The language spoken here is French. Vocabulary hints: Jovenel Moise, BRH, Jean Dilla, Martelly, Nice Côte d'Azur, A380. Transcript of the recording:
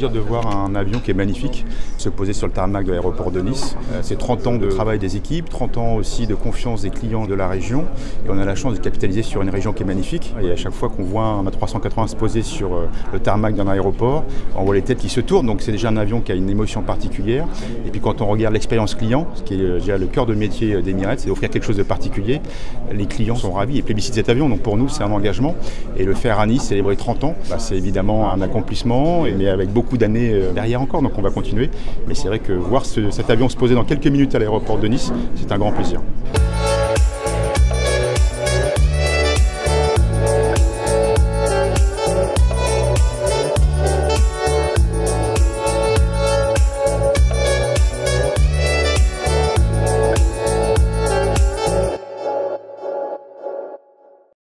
De voir un avion qui est magnifique se poser sur le tarmac de l'aéroport de Nice. C'est 30 ans de travail des équipes, 30 ans aussi de confiance des clients de la région, et on a la chance de capitaliser sur une région qui est magnifique. Et à chaque fois qu'on voit un A380 se poser sur le tarmac d'un aéroport, on voit les têtes qui se tournent, donc c'est déjà un avion qui a une émotion particulière. Et puis quand on regarde l'expérience client, ce qui est déjà le cœur de métier d'Emirates, c'est d'offrir quelque chose de particulier, les clients sont ravis et plébiscitent cet avion, donc pour nous c'est un engagement. Et le faire à Nice, célébrer 30 ans, c'est évidemment un accomplissement, mais avec beaucoup d'années derrière encore, donc on va continuer. Mais c'est vrai que voir cet avion se poser dans quelques minutes à l'aéroport de Nice, c'est un grand plaisir.